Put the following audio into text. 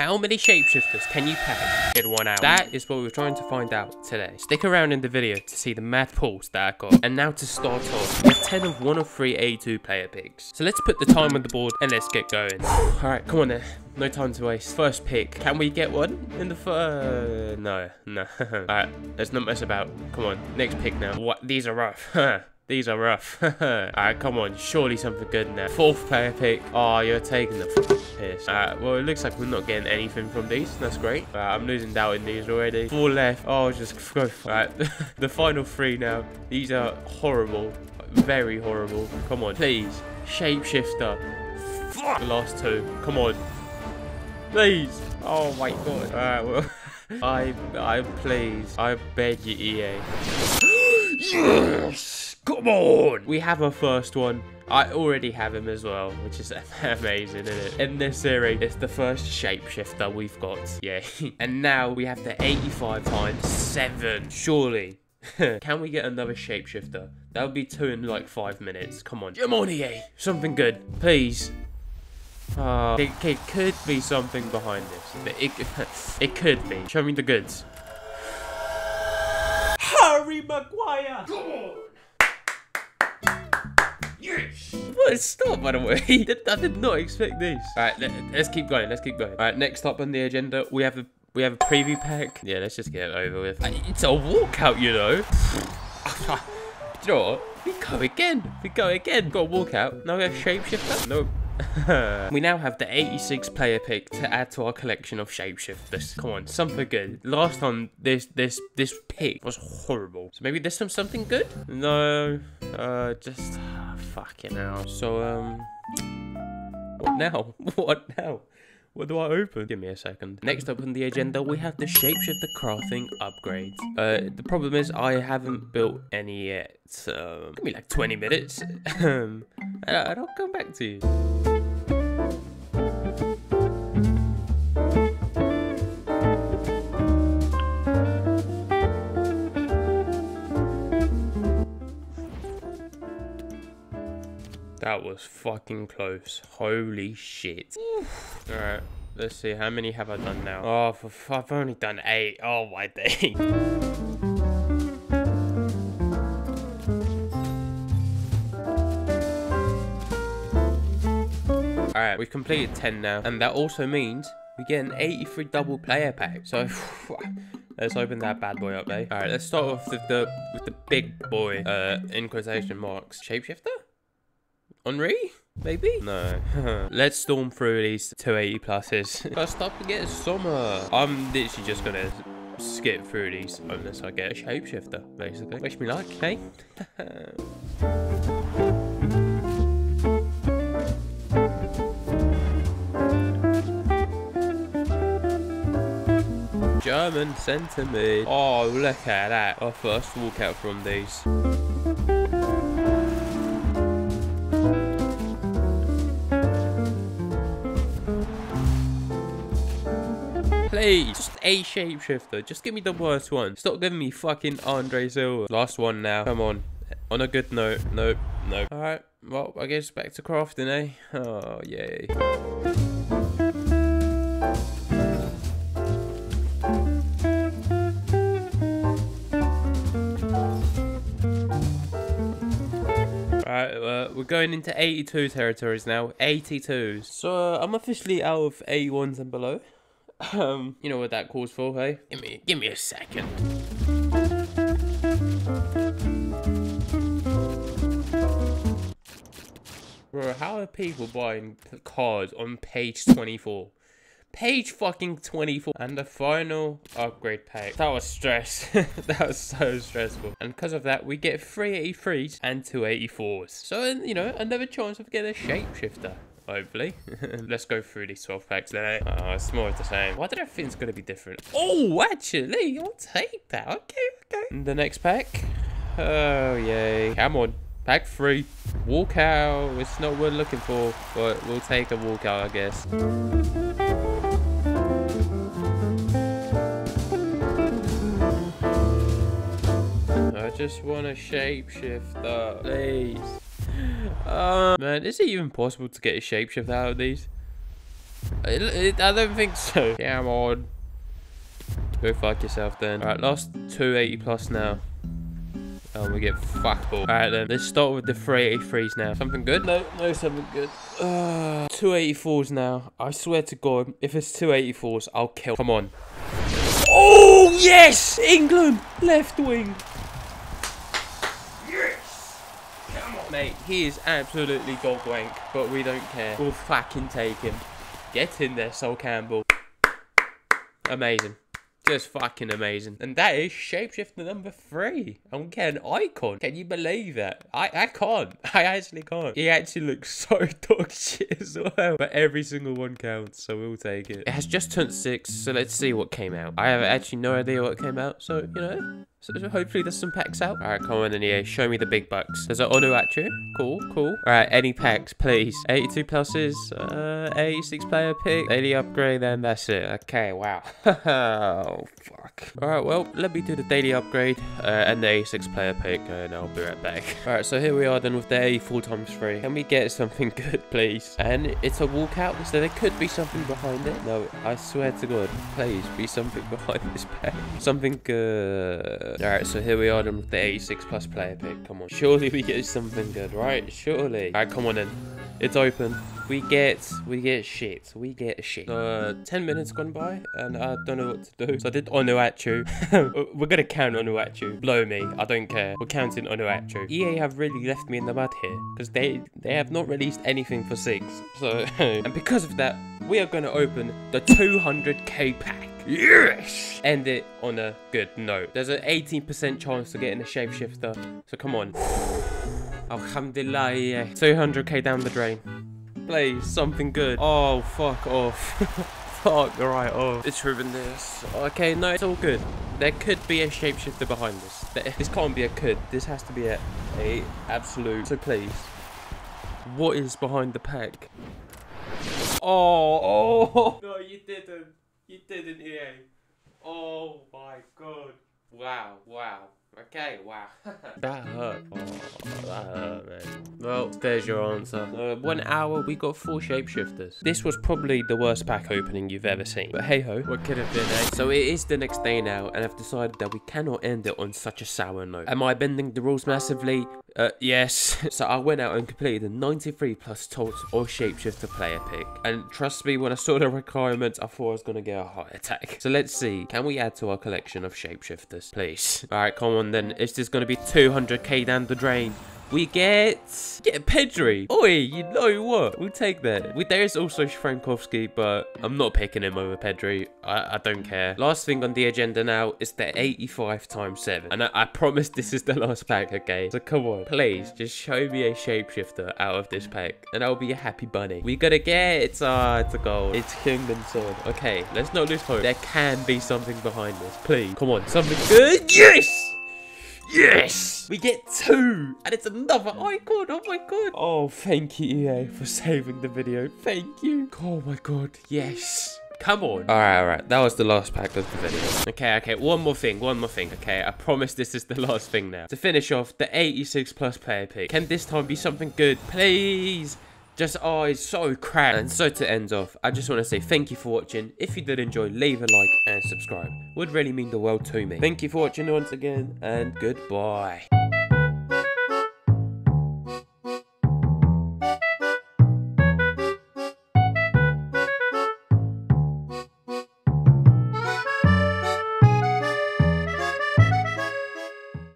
How many shapeshifters can you pack in 1 hour? That is what we're trying to find out today. Stick around in the video to see the mad pulls that I got. And now to start off with 10 of 1 of 3 A2 player picks. So let's put the time on the board and let's get going. Alright, come on then. No time to waste. First pick. Can we get one in the first? No. Alright, let's not mess about. Come on, next pick now. What? These are rough. These are rough. Alright, come on. Surely something good now. Fourth player pick. Oh, you're taking the piss. Alright, well, it looks like we're not getting anything from these. That's great. Alright, I'm losing doubt in these already. 4 left. Oh, just go. Alright, the final 3 now. These are horrible. Very horrible. Come on. Please. Shapeshifter. Fuck. The last 2. Come on. Please. Oh, my God. Alright, well. Please. I beg you, EA. Yes. Come on! We have our first one. I already have him as well, which is amazing, isn't it? In this series, it's the first shapeshifter we've got. Yeah. And now we have the 85 times 7. Surely. Can we get another shapeshifter? That would be 2 in like 5 minutes. Come on. Come on, EA. Something good. Please. It could be something behind this. But it could be. Show me the goods. Harry Maguire! Come on! Yes! What a start, by the way. I did not expect this. Alright, let's keep going. Let's keep going. Alright, next up on the agenda, we have a preview pack. Yeah, let's just get it over with. It's a walkout, you know. Do you know what? We go again. We go again. Got a walkout. Now we have shapeshifter. Nope. We now have the 86 player pick to add to our collection of shapeshifters. Come on, something good. Last time this pick was horrible. So maybe this time something good? No, just fucking hell. So what now? What now? What do I open? Give me a second. Next up on the agenda, we have the shapeshifter crafting upgrades. The problem is I haven't built any yet. Give me like 20 minutes. And I'll come back to you. That was fucking close. Holy shit. Alright, let's see. How many have I done now? Oh, I've only done 8. Oh, my day. Alright, we've completed 10 now. And that also means we get an 83 double player pack. So... let's open that bad boy up, eh? Alright, let's start off with the big boy. In quotation marks. Shapeshifter? Henri? Maybe? No. Let's storm through these 280 pluses. First up, we get Summer. I'm literally just gonna skip through these unless I get a shapeshifter, basically. Wish me luck, hey? German sentiment. Oh, look at that. Our first walkout from these. Please, just a shapeshifter. Just give me the worst one. Stop giving me fucking Andre Silva. Last one now. Come on. On a good note. Nope. Nope. Alright. Well, I guess back to crafting, eh? Oh, yay. Alright, we're going into 82 territories now. 82s. So, I'm officially out of 81s and below. You know what that calls for, hey? Give me a second. Bro, how are people buying cards on page 24? Page fucking 24. And the final upgrade pack. That was stress. That was so stressful. And because of that, we get 3 83s and 2 84s. So, you know, another chance of getting a shapeshifter. Hopefully. Let's go through these 12 packs now. Oh, it's more of the same. Why did I think it's going to be different? Oh, actually, I'll take that. Okay, okay. And the next pack. Oh, yay. Come on. Pack 3. Walkout. It's not what we're looking for, but we'll take a walkout, I guess. I just want a shapeshifter. Please. Man, is it even possible to get a shapeshifter out of these? I don't think so. Come on. Go fuck yourself then. Alright, last 280 plus now. Oh, we get fucked ball. Alright then, let's start with the 383s now. Something good? No, no, something good. 284s now. I swear to God, if it's 284s, I'll kill. Come on. Oh, yes! England! Left wing. Mate, he is absolutely dog wank, but we don't care. We'll fucking take him. Get in there, Sol Campbell. Amazing. Just fucking amazing. And that is Shapeshifter number 3. I'm getting an icon. Can you believe that? I can't. I actually can't. He actually looks so dog shit as well. But every single one counts, so we'll take it. It has just turned 6, so let's see what came out. I have actually no idea what came out, so, you know... So hopefully there's some packs out. Alright, come on in here. Show me the big bucks. There's an Onuachu. Cool, cool. Alright, any packs, please. 82 pluses, 86 player pick, daily upgrade, and that's it. Okay, wow. Oh, fuck. Alright, well, let me do the daily upgrade and the 86 player pick, and I'll be right back. Alright, so here we are then with the 84 times 3. Can we get something good, please? And it's a walkout, so there could be something behind it. No, I swear to God, please be something behind this pack. Something good. Alright, so here we are then with the 86 plus player pick. Come on. Surely we get something good, right? Surely. Alright, come on in. It's open. We get shit. We get shit. 10 minutes gone by, and I don't know what to do. So I did Onuachu. We're gonna count Onuachu. Blow me. I don't care. We're counting Onuachu. EA have really left me in the mud here, because they have not released anything for 6. So, and because of that, we are gonna open the 200k pack. Yes! End it on a good note. There's an 18% chance of getting a shapeshifter. So come on. Alhamdulillah. 200k down the drain. Please, something good. Oh, fuck off. Fuck right off. It's ruined this. Okay, no, it's all good. There could be a shapeshifter behind this. This can't be a could. This has to be a absolute. So please. What is behind the pack? Oh. No, you didn't. You didn't, EA. Oh my God. Wow, wow. Okay, wow. That hurt. Oh, that hurt, man. Well, there's your answer. 1 hour, we got 4 shapeshifters. This was probably the worst pack opening you've ever seen. But hey ho, what could have been, eh? So it is the next day now, and I've decided that we cannot end it on such a sour note. Am I bending the rules massively? Yes. So I went out and completed a 93 plus Tolt or Shapeshifter player pick. And trust me, when I saw the requirements, I thought I was going to get a heart attack. So let's see. Can we add to our collection of Shapeshifters, please? Alright, come on then. It's just going to be 200k down the drain. We get Pedri. Oi, you know what? We'll take that. There is also Frankowski, but I'm not picking him over Pedri. I don't care. Last thing on the agenda now is the 85 times 7. And I promise this is the last pack, okay? So come on. Please, just show me a shapeshifter out of this pack. And I'll be a happy bunny. We gotta get it. It's a goal. It's Kingdom Sword. Okay, let's not lose hope. There can be something behind this. Please. Come on. Something good. Yes! Yes! We get 2! And it's another icon! Oh my God! Oh, thank you, EA, for saving the video. Thank you! Oh my God, yes! Come on. All right, that was the last pack of the video. Okay, one more thing. Okay, I promise this is the last thing now. To finish off, the 86 plus player pick. Can this time be something good? Please! Just, oh, it's so crap. And so to end off, I just want to say thank you for watching. If you did enjoy, leave a like and subscribe. Would really mean the world to me. Thank you for watching once again, and goodbye.